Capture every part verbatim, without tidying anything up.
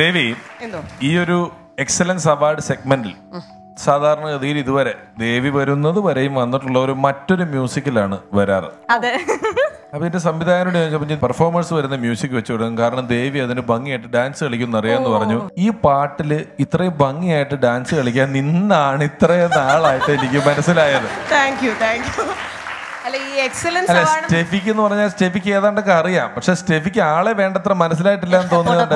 ദേവി, ഈ ഒരു excellence award സെഗ്മെന്റിൽ സാധാരണഗതിയിൽ ഇതുവരെ ദേവി വരുന്നത് വരെയും വന്നിട്ടുള്ള ഒരു മറ്റൊരു മ്യൂസിക്കിലാണ് വരാറ്. അപ്പൊ എന്റെ സംവിധായകനോട് ചോദിച്ചപ്പോൾ പെർഫോമേഴ്സ് വരുന്ന മ്യൂസിക് വെച്ചു വിടും, കാരണം ദേവി അതിന് ഭംഗിയായിട്ട് ഡാൻസ് കളിക്കും അറിയാന്ന് പറഞ്ഞു. ഈ പാട്ടില് ഇത്രയും ഭംഗിയായിട്ട് ഡാൻസ് കളിക്കാൻ നിന്നാണ് ഇത്രയും നാളായിട്ട് എനിക്ക് മനസ്സിലായത്. സ്റ്റെഫിക്ക് എന്ന് പറഞ്ഞാൽ സ്റ്റെഫിക്ക് ഏതാണ്ടൊക്കെ അറിയാം, പക്ഷെ സ്റ്റെഫിക്ക് ആളെ വേണ്ടത്ര മനസ്സിലായിട്ടില്ല എന്ന് തോന്നുന്നുണ്ട്.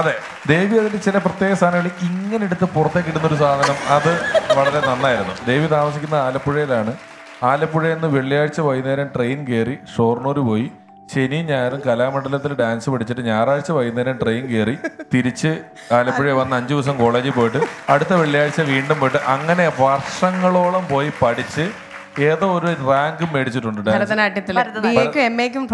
അതെ, ദേവി അതിന്റെ ചില പ്രത്യേക സാധനങ്ങൾ ഇങ്ങനെ എടുത്ത് പുറത്തേക്ക് ഇടുന്ന ഒരു സാധനം, അത് വളരെ നന്നായിരുന്നു. ദേവി താമസിക്കുന്ന ആലപ്പുഴയിലാണ്. ആലപ്പുഴയിൽ നിന്ന് വെള്ളിയാഴ്ച വൈകുന്നേരം ട്രെയിൻ കയറി ഷൊർണൂർ പോയി, ശനി ഞായറും കലാമണ്ഡലത്തിൽ ഡാൻസ് പഠിച്ചിട്ട് ഞായറാഴ്ച വൈകുന്നേരം ട്രെയിൻ കയറി തിരിച്ച് ആലപ്പുഴ വന്ന് അഞ്ചു ദിവസം കോളേജിൽ പോയിട്ട് അടുത്ത വെള്ളിയാഴ്ച വീണ്ടും പോയിട്ട് അങ്ങനെ വർഷങ്ങളോളം പോയി പഠിച്ച് ഏതോ ഒരു റാങ്ക് മേടിച്ചിട്ടുണ്ട്. ഭരതനാട്യത്തിൽ ബി എക്കും എം എക്കും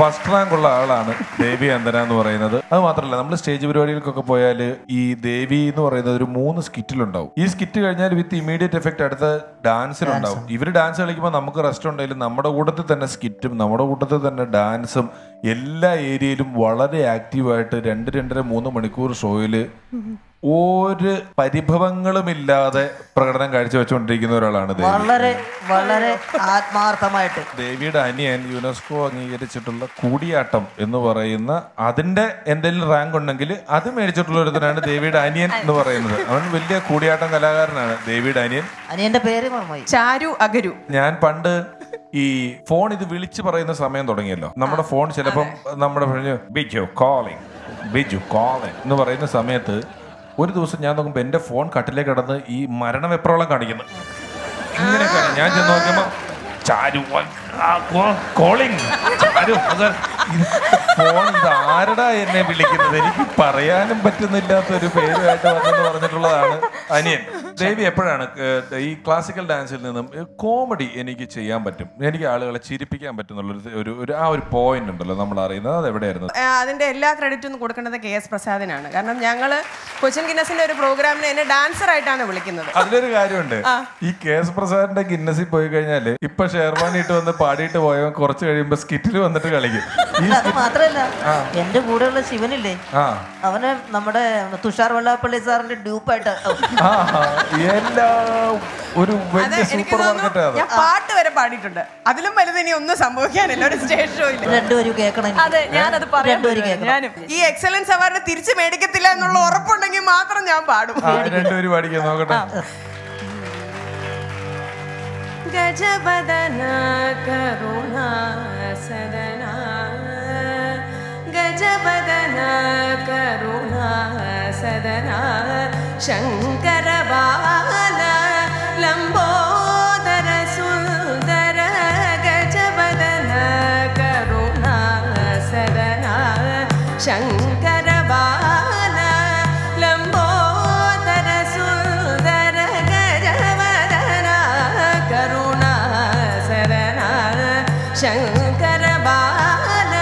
ഫസ്റ്റ് റാങ്ക് ഉള്ള ആളാണ് ദേവി അന്തന എന്ന് പറയുന്നത്. അത് മാത്രമല്ല, നമ്മൾ സ്റ്റേജ് പരിപാടികൾക്കൊക്കെ പോയാല് ഈ ദേവി എന്ന് പറയുന്നത് ഒരു മൂന്ന് സ്കിറ്റിലുണ്ടാവും. ഈ സ്കിറ്റ് കഴിഞ്ഞാൽ വിത്ത് ഇമീഡിയറ്റ് എഫക്ട് അടുത്ത ഡാൻസിലുണ്ടാവും. ഇവര് ഡാൻസ് കളിക്കുമ്പോൾ നമുക്ക് റെസ്റ്റ് ഉണ്ടെങ്കിലും നമ്മുടെ കൂട്ടത്തിൽ തന്നെ സ്കിറ്റും നമ്മുടെ കൂട്ടത്തിൽ തന്നെ ഡാൻസും എല്ലാ ഏരിയയിലും വളരെ ആക്റ്റീവായിട്ട് രണ്ട് രണ്ടര മൂന്ന് മണിക്കൂർ ഷോയില് ഒരു പരിഭവങ്ങളുമില്ലാതെ പ്രകടനം കാഴ്ചവെച്ചുകൊണ്ടിരിക്കുന്ന ഒരാളാണ് ദേവി. വളരെ വളരെ ആത്മാർത്ഥമായിട്ട് ദേവിയുടെ അനിയൻ യുനെസ്കോ അംഗീകരിച്ചിട്ടുള്ള കൂടിയാട്ടം എന്ന് പറയുന്ന അതിന്റെ എന്തെങ്കിലും റാങ്ക് ഉണ്ടെങ്കിൽ അത് മേടിച്ചിട്ടുള്ള ഒരുത്തനാണ് ദേവിയുടെ അനിയൻ എന്ന് പറയുന്നത്. അവൻ വലിയ കൂടിയാട്ടം കലാകാരനാണ് ദേവിയുടെ അനിയൻ. അനിയന്റെ പേര് ചാരു അഗരു. ഞാൻ പണ്ട് ഈ ഫോൺ ഇത് വിളിച്ചു പറയുന്ന സമയം തുടങ്ങിയല്ലോ, നമ്മുടെ ഫോൺ ചിലപ്പം നമ്മുടെ ബിജു കോളിംഗ് ബിജു കോളിംഗ് എന്ന് പറയുന്ന സമയത്ത് ഒരു ദിവസം ഞാൻ നോക്കുമ്പോൾ എൻ്റെ ഫോൺ കട്ടിലേക്ക് കിടന്ന് ഈ മരണ വെപ്രോളം കാണിക്കുന്നു. ഇങ്ങനെ ഞാൻ ചെന്ന് നോക്കുമ്പോൾ ഫോൺ ഇത് ആരടാ എന്നെ വിളിക്കുന്നത്, എനിക്ക് പറയാനും പറ്റുന്നില്ലാത്തൊരു പേരുമായിട്ട് വന്നെന്ന് പറഞ്ഞിട്ടുള്ളതാണ് അനിയൻ. ദേവി എപ്പോഴാണ് ഈ ക്ലാസിക്കൽ ഡാൻസിൽ നിന്നും കോമഡി എനിക്ക് ചെയ്യാൻ പറ്റും, എനിക്ക് ആളുകളെ ചിരിപ്പിക്കാൻ പറ്റുന്നുള്ള ആ ഒരു പോയിന്റ് ഉണ്ടല്ലോ നമ്മൾ അറിയുന്നത്, അത് എവിടെയായിരുന്നു? അതിന്റെ എല്ലാ ക്രെഡിറ്റും കൊടുക്കേണ്ടത് കെ എസ് പ്രസാദിനാണ്. കാരണം ഞങ്ങള് കൊച്ചിൻ ഗിന്നസിന്റെ ഒരു പ്രോഗ്രാമിന് എന്നെ ഡാൻസർ ആയിട്ടാണ് വിളിക്കുന്നത്. അതിലൊരു കാര്യമുണ്ട്, ഈ കെ എസ് പ്രസാദിന്റെ ഗിന്നസിൽ പോയി കഴിഞ്ഞാല് ഇപ്പൊ ഷെർവാണി ഇട്ട് വന്ന് പാടിയിട്ട് പോയവൻ കുറച്ച് കഴിയുമ്പോ സ്കിറ്റിൽ വന്നിട്ട് കളിക്കും. അത് മാത്രല്ല, എന്റെ കൂടെയുള്ള ശിവനില്ലേ, അവന് നമ്മുടെ തുഷാർ വെള്ളാപ്പള്ളി സാറിന്റെ ഡ്യൂപ്പായിട്ട് ഒരു വലിയ സൂപ്പർ മാർക്കറ്റാണ്. ഞാൻ പാട്ട് വരെ പാടിയിട്ടുണ്ട്. അതിലും വലുത് ഇനി ഒന്നും സംഭവിക്കാനില്ല ഒരു സ്റ്റേജ് ഷോയിൽ. രണ്ടുപേരും കേൾക്കണം. അതെ, ഞാനത് പറയാം. ഈ എക്സലൻസ് അവാർഡ് തിരിച്ചു മേടിക്കത്തില്ല എന്നുള്ള ഉറപ്പുണ്ടെങ്കിൽ മാത്രം ഞാൻ പാടും. രണ്ടുപേരും പാടിക്കാൻ നോക്കട്ടെ. ഗജവദന കരുണാ സദന, ഗജവദന കരുണാ സദന, ശങ്കര ബാല ലംബോദര സുന്ദര, ഗജവദന കരുണാ സദന, ശങ്കര ബാല ലംബോദര സുന്ദര, ഗജവദന കരുണാ സദന, ശങ്കര ബാല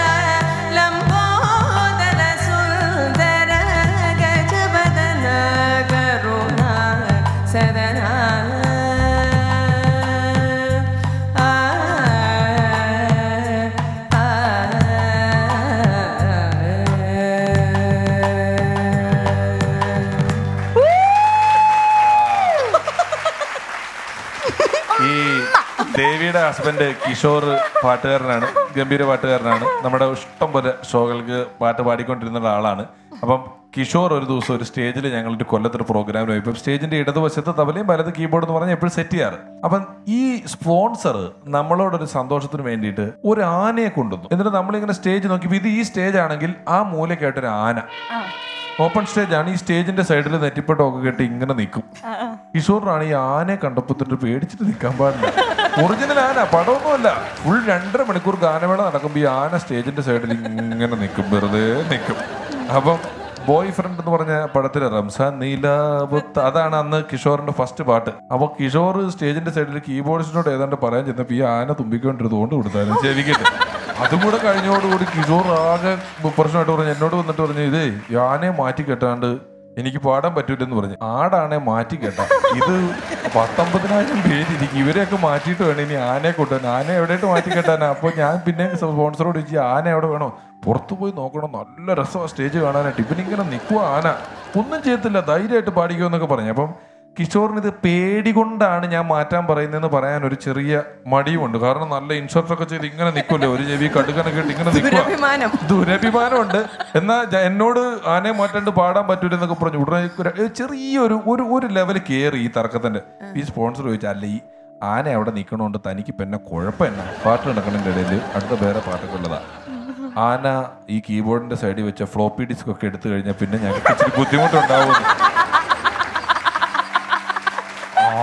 ലംബോദര സുന്ദര, ഗജവദന കരുണാ സദന. ദേവിയുടെ ഹസ്ബൻഡ് കിഷോർ പാട്ടുകാരനാണ്, ഗംഭീര പാട്ടുകാരനാണ്. നമ്മുടെ ഇഷ്ടം പോലെ ഷോകൾക്ക് പാട്ട് പാടിക്കൊണ്ടിരുന്ന ഒരാളാണ്. അപ്പം കിഷോർ ഒരു ദിവസം ഒരു സ്റ്റേജിൽ ഞങ്ങളൊരു കൊല്ലത്തൊരു പ്രോഗ്രാമിൽ പോയപ്പോൾ സ്റ്റേജിന്റെ ഇടതുവശത്ത് തബലയും വലത് കീബോർഡ് എന്ന് പറഞ്ഞാൽ എപ്പോഴും സെറ്റ് ചെയ്യാറ്. അപ്പം ഈ സ്പോൺസർ നമ്മളോടൊരു സന്തോഷത്തിന് വേണ്ടിയിട്ട് ഒരു ആനയെ കൊണ്ടുവന്നു. എന്നിട്ട് നമ്മളിങ്ങനെ സ്റ്റേജ് നോക്കിയപ്പോൾ ഇത് ഈ സ്റ്റേജ് ആണെങ്കിൽ ആ മൂലക്കായിട്ടൊരു ആന, ഓപ്പൺ സ്റ്റേജ് ആണ്. ഈ സ്റ്റേജിന്റെ സൈഡിൽ നെറ്റിപ്പട്ടമൊക്കെ കെട്ടി ഇങ്ങനെ നിൽക്കും. കിഷോറിനാണ് ഈ ആനയെ കണ്ടപ്പത്തിട്ട് പേടിച്ചിട്ട് നിൽക്കാൻ പാടില്ല. ഒറിജിനൽ ആന, പടമൊന്നുമല്ല. ഫുൾ രണ്ടര മണിക്കൂർ ഗാനമേള നടക്കുമ്പോൾ ഈ ആന സ്റ്റേജിന്റെ സൈഡിൽ ഇങ്ങനെ നിൽക്കും, വെറുതെ നിൽക്കും. അപ്പം ബോയ് ഫ്രണ്ട് എന്ന് പറഞ്ഞ പടത്തിലെ റംസാൻ നീലാവ്, അതാണ് അന്ന് കിഷോറിന്റെ ഫസ്റ്റ് പാട്ട്. അപ്പൊ കിഷോർ സ്റ്റേജിന്റെ സൈഡിൽ കീബോർഡിസ്റ്റിനോട് ഏതാണ്ട് പറയാൻ ചെന്നപ്പോൾ ഈ ആന തുമ്പിക്കൊണ്ടിരുന്നുകൊണ്ട് കൊടുത്താലും ചെവിക്കട്ടെ. അതും കൂടെ കഴിഞ്ഞോടുകൂടി കിഷോർ ആകെ പ്രശ്നമായിട്ട് പറഞ്ഞു, എന്നോട് വന്നിട്ട് പറഞ്ഞു, ഇതേ ആനയെ മാറ്റി കെട്ടാണ്ട് എനിക്ക് പാടാൻ പറ്റൂലെന്ന് പറഞ്ഞു. ആടാണെ മാറ്റി കേട്ടോ, ഇത് പത്തൊമ്പതിനായിരം പേരിരിക്കും, ഇവരെയൊക്കെ മാറ്റിയിട്ട് വേണം ഇനി ആനയെ കൊണ്ടുവരാൻ. ആന എവിടെയായിട്ട് മാറ്റി കേട്ടാനാ. അപ്പോൾ ഞാൻ പിന്നെ സ്പോൺസറോട് ചോദിച്ചു, ആന എവിടെ വേണോ, പുറത്തു പോയി നോക്കണം, നല്ല രസമാണ് സ്റ്റേജ് കാണാനായിട്ട്, ഇവനിങ്ങനെ നിൽക്കുക, ആന ഒന്നും ചെയ്യത്തില്ല, ധൈര്യമായിട്ട് പാടിക്കുമെന്നൊക്കെ പറഞ്ഞു. അപ്പം കിഷോറിന് ഇത് പേടി കൊണ്ടാണ് ഞാൻ മാറ്റാൻ പറയുന്നതെന്ന് പറയാൻ ഒരു ചെറിയ മടിയുമുണ്ട്. കാരണം നല്ല ഇൻഷുറൻസൊക്കെ ചെയ്ത് ഇങ്ങനെ നിൽക്കുമല്ലോ, ഒരു ചെവി കടുക്കനൊക്കെ ഇട്ട് ഇങ്ങനെ നിൽക്കും, ദുരഭിമാനമുണ്ട്. എന്നാൽ എന്നോട് ആനയെ മാറ്റാണ്ട് പാടാൻ പറ്റൂലെന്നൊക്കെ പറഞ്ഞു. ഉടനെ ചെറിയൊരു ഒരു ഒരു ലെവൽ കയറി ഈ തർക്കത്തിൻ്റെ. ഈ സ്പോൺസർ ചോദിച്ചാൽ, അല്ല ഈ ആന അവിടെ നിൽക്കണോണ്ട് തനിക്ക് പിന്നെ കുഴപ്പം എന്നാ, പാട്ട് നടക്കണതിൻ്റെ ഇടയിൽ അടുത്ത വേറെ പാട്ടൊക്കെ ഉള്ളതാണ്. ആന ഈ കീബോർഡിൻ്റെ സൈഡിൽ വെച്ച ഫ്ലോപ്പി ഡിസ്ക് ഒക്കെ എടുത്തു കഴിഞ്ഞാൽ പിന്നെ ഞങ്ങൾക്ക് ഇച്ചിരി ബുദ്ധിമുട്ടുണ്ടാവും.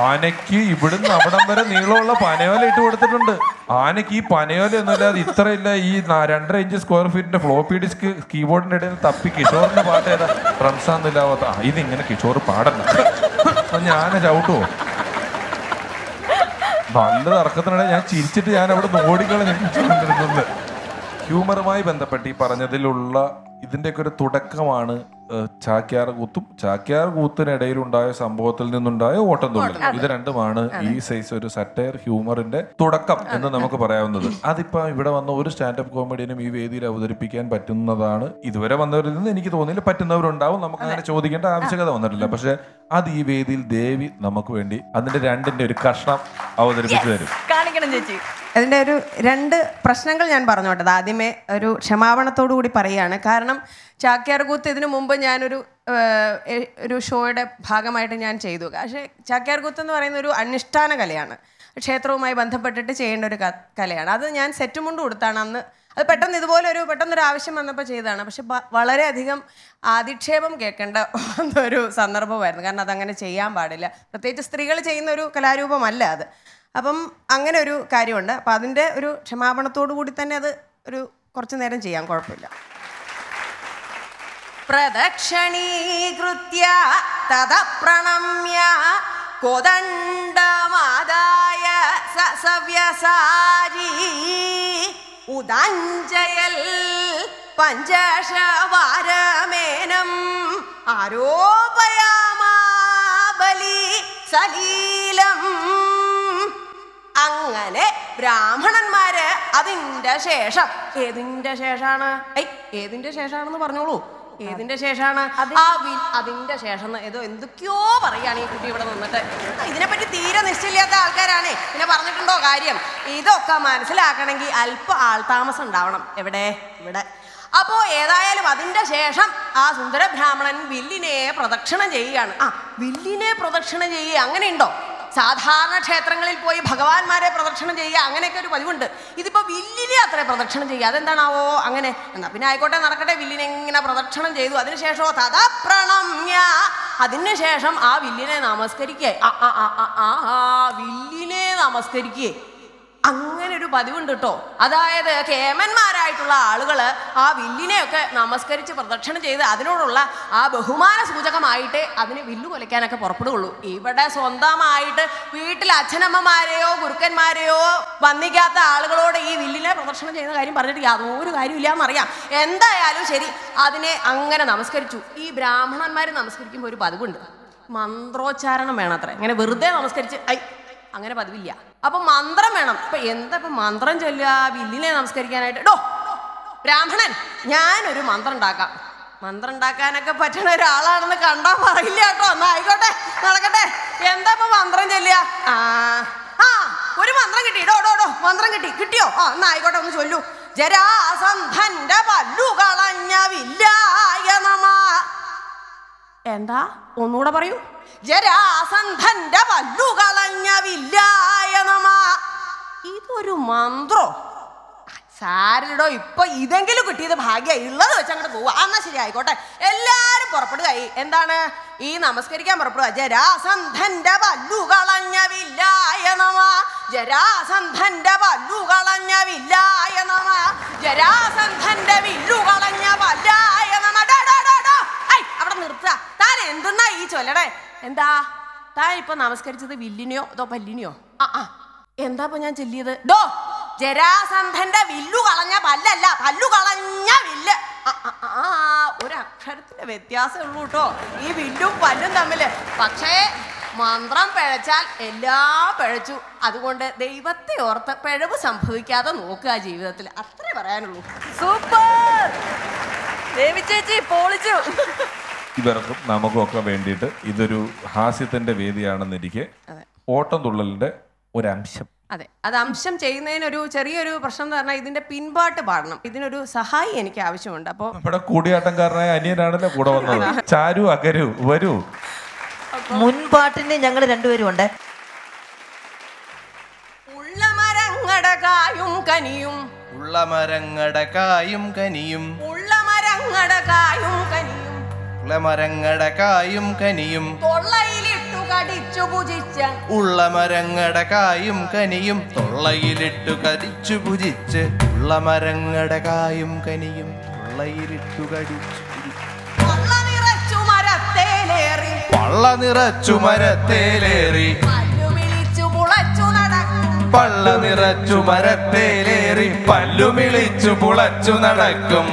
ആനയ്ക്ക് ഇവിടുന്ന് അവിടം വരെ നീളമുള്ള പനയോല ഇട്ട് കൊടുത്തിട്ടുണ്ട്. ആനയ്ക്ക് ഈ പനയോല ഒന്നുമില്ലാതെ ഇത്രയില്ല, ഈ രണ്ടര ഇഞ്ച് സ്ക്വയർ ഫീറ്റിന്റെ ഫ്ലോപ്പി ഡിസ്ക് കീബോർഡിന്റെ ഇടയിൽ തപ്പി കിഷോറിന്റെ പാട്ട് ഏതാ, റംസാന്നില്ലാത്ത ഇതിങ്ങനെ കിഷോർ പാടണ്ട, ഞാൻ ചവിട്ടുമോ. നല്ല തർക്കത്തിനിടെ ഞാൻ ചിരിച്ചിട്ട് ഞാൻ അവിടെ ഓടിക്കളഞ്ഞിട്ടുണ്ട്. ഹ്യൂമറുമായി ബന്ധപ്പെട്ട് ഈ പറഞ്ഞതിലുള്ള ഇതിൻ്റെയൊക്കെ ഒരു തുടക്കമാണ് ചാക്യാർ കൂത്തും ചാക്യാർ കൂത്തിനിടയിലുണ്ടായ സംഭവത്തിൽ നിന്നുണ്ടായ ഓട്ടം തുള്ളൽ. ഇത് രണ്ടുമാണ് ഈ സൈസ് ഒരു സറ്റയർ ഹ്യൂമറിന്റെ തുടക്കം എന്ന് നമുക്ക് പറയാവുന്നത്. അതിപ്പോ ഇവിടെ വന്ന ഒരു സ്റ്റാൻഡപ്പ് കോമഡിയനും ഈ വേദിയിൽ അവതരിപ്പിക്കാൻ പറ്റുന്നതാണ്. ഇതുവരെ വന്നവരിൽ നിന്ന് എനിക്ക് തോന്നിയില്ല, പറ്റുന്നവരുണ്ടാവും, നമുക്ക് അങ്ങനെ ചോദിക്കേണ്ട ആവശ്യകത വന്നിട്ടില്ല. പക്ഷെ അത് ഈ വേദിയിൽ ദേവി നമുക്ക് വേണ്ടി അതിന്റെ രണ്ടിന്റെ ഒരു കഷ്ണം അവതരിപ്പിച്ചു തരും. അതിന്റെ ഒരു രണ്ട് പ്രശ്നങ്ങൾ ഞാൻ പറഞ്ഞോട്ടത്. ആദ്യമേ ഒരു ക്ഷമാപണത്തോടു കൂടി പറയുകയാണ്. കാരണം ചാക്യാർ കൂത്ത് ഇതിനു മുമ്പ് ഞാനൊരു ഒരു ഷോയുടെ ഭാഗമായിട്ട് ഞാൻ ചെയ്തു. പക്ഷേ ചാക്യാർ കൂത്ത് എന്ന് പറയുന്ന ഒരു അനുഷ്ഠാന കലയാണ്, ക്ഷേത്രവുമായി ബന്ധപ്പെട്ടിട്ട് ചെയ്യേണ്ട ഒരു കലയാണ്. അത് ഞാൻ സെറ്റ് മുണ്ട് കൊടുത്താണ് അന്ന്. അത് പെട്ടെന്ന് ഇതുപോലെ ഒരു പെട്ടെന്നൊരു ആവശ്യം വന്നപ്പോൾ ചെയ്തതാണ്. പക്ഷെ വളരെയധികം ആധിക്ഷേപം കേൾക്കേണ്ട ഒരു സന്ദർഭമായിരുന്നു. കാരണം അതങ്ങനെ ചെയ്യാൻ പാടില്ല, പ്രത്യേകിച്ച് സ്ത്രീകൾ ചെയ്യുന്ന ഒരു കലാരൂപമല്ല അത്. അപ്പം അങ്ങനെ ഒരു കാര്യമുണ്ട്. അപ്പം അതിൻ്റെ ഒരു ക്ഷമാപണത്തോടു കൂടി തന്നെ അത് ഒരു കുറച്ച് നേരം ചെയ്യാം, കുഴപ്പമില്ല. പ്രദക്ഷണീകൃത്യ തത പ്രണമ്യ കോദണ്ഡമാദായ സസവ്യസാരി ഉദാഞ്ജയൽ പഞ്ചശവാരമേനം ആരോപയാമാ ബലി സലീലം. അങ്ങനെ ബ്രാഹ്മണന്മാര് അതിൻ്റെ ശേഷം ഏതിൻ്റെ ശേഷാണ് ഐ ഏതിൻ്റെ ശേഷാണെന്ന് പറഞ്ഞോളൂ, ഏതിന്റെ ശേഷമാണ് അതിന്റെ ശേഷം ഏതോ എന്തൊക്കെയോ പറയാണ് ഈ കുട്ടി ഇവിടെ നിന്നിട്ട്. ഇതിനെപ്പറ്റി തീരെ നിശ്ചയില്ലാത്ത ആൾക്കാരാണേ പിന്നെ പറഞ്ഞിട്ടുണ്ടോ കാര്യം. ഇതൊക്കെ മനസ്സിലാക്കണമെങ്കിൽ അല്പം ആൾതാമസം ഉണ്ടാവണം. എവിടെ? ഇവിടെ. അപ്പോ ഏതായാലും അതിന്റെ ശേഷം ആ സുന്ദര ബ്രാഹ്മണൻ വില്ലിനെ പ്രദക്ഷിണം ചെയ്യുകയാണ്. ആ വില്ലിനെ പ്രദക്ഷിണം ചെയ്യുക അങ്ങനെയുണ്ടോ? സാധാരണ ക്ഷേത്രങ്ങളിൽ പോയി ഭഗവാന്മാരെ പ്രദക്ഷിണം ചെയ്യുക അങ്ങനെയൊക്കെ ഒരു പതിവുണ്ട്. ഇതിപ്പോൾ വില്ലിനെ അത്ര പ്രദക്ഷിണം ചെയ്യുക, അതെന്താണാവോ അങ്ങനെ. എന്നാൽ പിന്നെ ആയിക്കോട്ടെ, നടക്കട്ടെ. വില്ലിനെ ഇങ്ങനെ പ്രദക്ഷിണം ചെയ്തു. അതിനുശേഷമോ തഥാ പ്രണമ്യ, അതിനുശേഷം ആ വില്ലിനെ നമസ്കരിക്കുക. ആ ആ ആ ആ ആ വില്ലിനെ നമസ്കരിക്കുക, അങ്ങനെ ഒരു പതിവുണ്ട് കേട്ടോ. അതായത് കേമന്മാരായിട്ടുള്ള ആളുകൾ ആ വില്ലിനെയൊക്കെ നമസ്കരിച്ച് പ്രദക്ഷിണം ചെയ്ത് അതിനോടുള്ള ആ ബഹുമാന സൂചകമായിട്ട് അതിന് വില്ലു കൊലയ്ക്കാനൊക്കെ പുറപ്പെടുകയുള്ളൂ. ഇവിടെ സ്വന്തമായിട്ട് വീട്ടിൽ അച്ഛനമ്മമാരെയോ ഗുരുക്കന്മാരെയോ വന്നിക്കാത്ത ആളുകളോട് ഈ വില്ലിനെ പ്രദക്ഷിണം ചെയ്യുന്ന കാര്യം പറഞ്ഞിട്ട് യാതൊരു കാര്യമില്ലാന്നറിയാം. എന്തായാലും ശരി, അതിനെ അങ്ങനെ നമസ്കരിച്ചു. ഈ ബ്രാഹ്മണന്മാർ നമസ്കരിക്കുമ്പോൾ ഒരു പതിവുണ്ട്, മന്ത്രോച്ചാരണം വേണത്ര. ഇങ്ങനെ വെറുതെ നമസ്കരിച്ച് ഐ അങ്ങനെ പതിവില്ല. അപ്പൊ മന്ത്രം വേണം. അപ്പൊ എന്താ ഇപ്പൊ മന്ത്രം ചൊല്ലുക വില്ലിനെ നമസ്കരിക്കാനായിട്ട്? ഡോ ബ്രാഹ്മണൻ, ഞാനൊരു മന്ത്രം ഉണ്ടാക്കാം. മന്ത്രം ഉണ്ടാക്കാനൊക്കെ പറ്റണ ഒരാളാണെന്ന് കണ്ടാ പറയില്ല കേട്ടോ. എന്നാ ആയിക്കോട്ടെ, നടക്കട്ടെ. എന്താ ഇപ്പൊ മന്ത്രം ചൊല്ലുക? ആ ആ ഒരു മന്ത്രം കിട്ടി. ഡോ ഡോ ഡോ മന്ത്രം കിട്ടി. കിട്ടിയോ? ആ എന്നാ ആയിക്കോട്ടെ, ഒന്ന് ചൊല്ലൂ. ജരാസന്ധന്റെ പല്ലു കളഞ്ഞ വില്ലായ നമ. എന്താ? ഒന്നുകൂടെ പറയൂ. ജരാസന്ധന്റെ പല്ലു കളഞ്ഞ വില്ലായ നമ. ഇതൊരു മന്ത്രോ? സാരടോ, ഇപ്പൊ ഇതെങ്കിലും കിട്ടിയത് ഭാഗ്യ. ഉള്ളത് വെച്ച് അങ്ങോട്ട് പോവാ. എന്നാ ശരി, ആയിക്കോട്ടെ. എല്ലാരും പുറപ്പെടുക. എന്താണ് ഈ നമസ്കരിക്കാൻ പുറപ്പെടുക? ജരാസന്ധന്റെ പല്ലു കളഞ്ഞ വില്ലായ നമ. ജരാസന്ധന്റെ പല്ലു കളഞ്ഞ വില്ലായ നമ. ജരാസന്ധന്റെ വില്ലു കളഞ്ഞ വല്ലായ നമ. അവിടെ നിർത്തുക. താൻ എന്തെന്നാ ഈ ചൊല്ലടേ? എന്താ താൻ ഇപ്പൊ നമസ്കരിച്ചത്? വില്ലിനെയോ അതോ പല്ലിനെയോ? ആ ആ എന്താ ഇപ്പൊ ഞാൻ ചൊല്ലിയത്? ഡോ ജരാസന്ധന്റെ വില്ലു കളഞ്ഞ പല്ലല്ല, പല്ലു കളഞ്ഞ വില്ല്. ആ ആ ഒരു അക്ഷരത്തിന്റെ വ്യത്യാസമേ ഉള്ളൂ കേട്ടോ ഈ വില്ലും പല്ലും തമ്മിൽ. പക്ഷേ മന്ത്രം പിഴച്ചാൽ എല്ലാം പിഴച്ചു. അതുകൊണ്ട് ദൈവത്തെ ഓർത്ത് പിഴവ് സംഭവിക്കാതെ നോക്കുക ജീവിതത്തിൽ. അത്രേ പറയാനുള്ളൂ. സൂപ്പർ ദേവി ചേച്ചി പൊളിച്ചു. ഇവർക്കും നമുക്കും ഒക്കെ വേണ്ടിയിട്ട് ഇതൊരു ഹാസ്യത്തിന്റെ വേദിയാണെന്നിരിക്കെ ഓട്ടം തുള്ളലിന്റെ ഒരു അംശം, അതെ അത് അംശം ചെയ്യുന്നതിനൊരു ചെറിയൊരു പ്രശ്നം എന്ന് പറഞ്ഞാൽ ഇതിന്റെ പിൻപാട്ട് പാടണം. ഇതിനൊരു സഹായി എനിക്ക് ആവശ്യമുണ്ട്. അപ്പൊ നമ്മുടെ കൂടിയാട്ടംകാരനായ അനിയനാണല്ലോ കൂടെ വന്നത്. ചാരു അകരു വരൂ. മുൻപാട്ടിന് ഞങ്ങൾ രണ്ടുപേരും ഉണ്ട്. ഉള്ള മരങ്ങടകായും കനിയും ഉള്ള മരങ്ങടകായും കനിയും ഉള്ള മരങ്ങടകായും കനിയും ഉള്ള മരങ്ങടകായും കനിയും തൊള്ളയിലിട്ടു കടിച്ചു ഭുജിച്ച് ഉള്ള മരങ്ങടകായും കനിയും തൊള്ളയിലിട്ടു കടിച്ചു ഭുജിച്ച് ഉള്ള മരങ്ങടകായും കനിയും തൊള്ളയിലിട്ടു കടിച്ചു പള്ള നിറച്ചു മരത്തേലേറി പള്ള നിറച്ചു മരത്തേലേറി പല്ലുമിളിച്ചു പുളച്ചു നടക്കും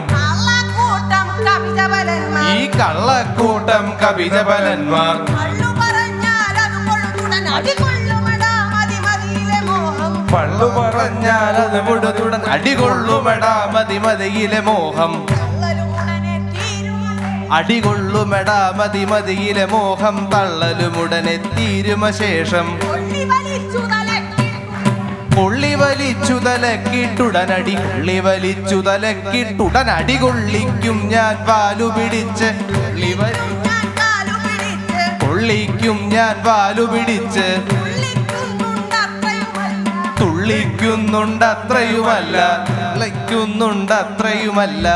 ഈ കള്ളക്കൂട്ടം കവിജബലന്മാർ. പള്ളു പറഞ്ഞാൽ അത് മുഴുതുടൻ അടികൊള്ളുമെടാ മതിമതിയിലെ മോഹം അടികൊള്ളുമെടാ മതിമതിയിലെ മോഹം തള്ളലുമുടനെ തീരുമശേഷം കൊള്ളി വലിച്ചു തലക്കിട്ടുടനടി കൊള്ളി വലിച്ചു തലക്കിട്ടുടൻ അടികൊള്ളിക്കും ഞാൻ വാലുപിടിച്ച് കൊള്ളിക്കും ഞാൻ വാലുപിടിച്ച് തുള്ളിക്കുന്നുണ്ടത്രയുമല്ല തുള്ളിക്കുന്നുണ്ടത്രയുമല്ല.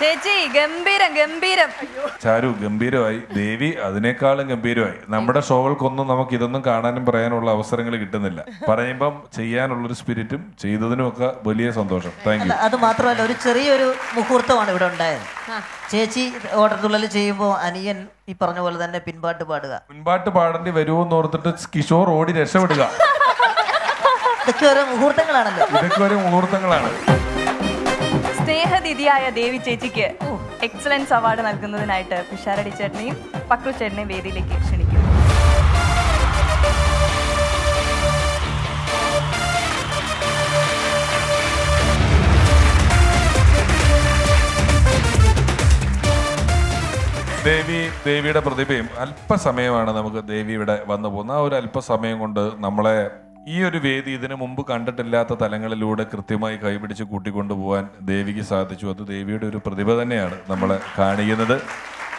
ചേച്ചി ഗംഭീരം ഗംഭീരം. ചാരു ഗംഭീരമായി, ദേവി അതിനേക്കാളും ഗംഭീരമായി. നമ്മുടെ ഷോകൾക്കൊന്നും നമുക്ക് ഇതൊന്നും കാണാനും പറയാനുള്ള അവസരങ്ങൾ കിട്ടുന്നില്ല. പറയുമ്പം ചെയ്യാനുള്ളൊരു സ്പിരിറ്റും ചെയ്തതിനും ഒക്കെ വലിയ സന്തോഷം. Thank you. അത് മാത്രമല്ല ഒരു ചെറിയൊരു മുഹൂർത്തമാണ് ഇവിടെ ഉണ്ടായത്. ചേച്ചി ഓട്ടത്തുള്ളൽ ചെയ്യുമ്പോൾ അനിയൻ ഈ പറഞ്ഞ പോലെ തന്നെ പിൻപാട്ട് പാടുക. പിൻപാട്ട് പാടേണ്ടി വരുമെന്ന് ഓർത്തിട്ട് കിഷോർ ഓടി രക്ഷപ്പെടുക. ഇതൊക്കെ ഓരോ മുഹൂർത്തങ്ങളാണല്ലോ. ഇതൊക്കെ ഓരോ മുഹൂർത്തങ്ങളാണ്. സ്നേഹതിഥിയായ ദേവി ചേച്ചിക്ക് എക്സലൻസ് അവാർഡ് നൽകുന്നതിനായിട്ട് പിഷാരടി ചേട്ടനെയും പക്രു ചേട്ടനെയും വേദിയിലേക്ക് ക്ഷണിക്കും. ദേവി ദേവിയുടെ പ്രതിഭയും അല്പസമയമാണ് നമുക്ക് ദേവി ഇവിടെ വന്നു പോകുന്നത്. ആ ഒരു അല്പസമയം കൊണ്ട് നമ്മളെ ഈ ഒരു വേദി ഇതിനു മുമ്പ് കണ്ടിട്ടില്ലാത്ത തലങ്ങളിലൂടെ കൃത്യമായി കൈപിടിച്ച് കൂട്ടിക്കൊണ്ടുപോകാൻ ദേവിക്ക് സാധിച്ചു. അത് ദേവിയുടെ ഒരു പ്രതിഭ തന്നെയാണ് നമ്മളെ കാണിക്കുന്നത്.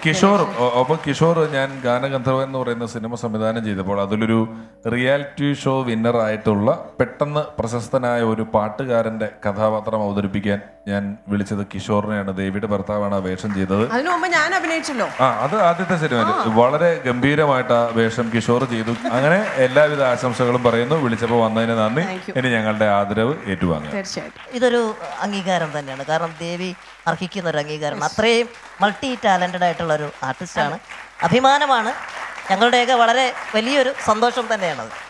കിഷോറും അപ്പോൾ കിഷോർ ഞാൻ ഗാനഗന്ധർവൻ എന്ന് പറയുന്ന സിനിമ സംവിധാനം ചെയ്തപ്പോൾ അതിലൊരു റിയാലിറ്റി ഷോ വിന്നറായിട്ടുള്ള പെട്ടെന്ന് പ്രശസ്തനായ ഒരു പാട്ടുകാരൻ്റെ കഥാപാത്രം അവതരിപ്പിക്കാൻ ഞാൻ വിളിച്ചത് കിഷോറിനെയാണ്. ദേവിയുടെ ഭർത്താവാണ് ആ വേഷം ചെയ്തത്. ഞാൻ അഭിനയിച്ചല്ലോ. ആ അത് ആദ്യത്തെ സിനിമയിൽ വളരെ ഗംഭീരമായിട്ട് ആ വേഷം കിഷോർ ചെയ്തു. അങ്ങനെ എല്ലാവിധ ആശംസകളും പറയുന്നു. വിളിച്ചപ്പോൾ വന്നതിന് നന്ദി. ഇനി ഞങ്ങളുടെ ആദരവ് ഏറ്റുവാങ്ങും. തീർച്ചയായിട്ടും ഇതൊരു അംഗീകാരം തന്നെയാണ്. കാരണം ദേവി അർഹിക്കുന്ന ഒരു അംഗീകാരം. അത്രയും മൾട്ടി ടാലന്റഡ് ആയിട്ടുള്ള ഒരു ആർട്ടിസ്റ്റാണ്. അഭിമാനമാണ്. ഞങ്ങളുടെയൊക്കെ വളരെ വലിയൊരു സന്തോഷം തന്നെയാണത്.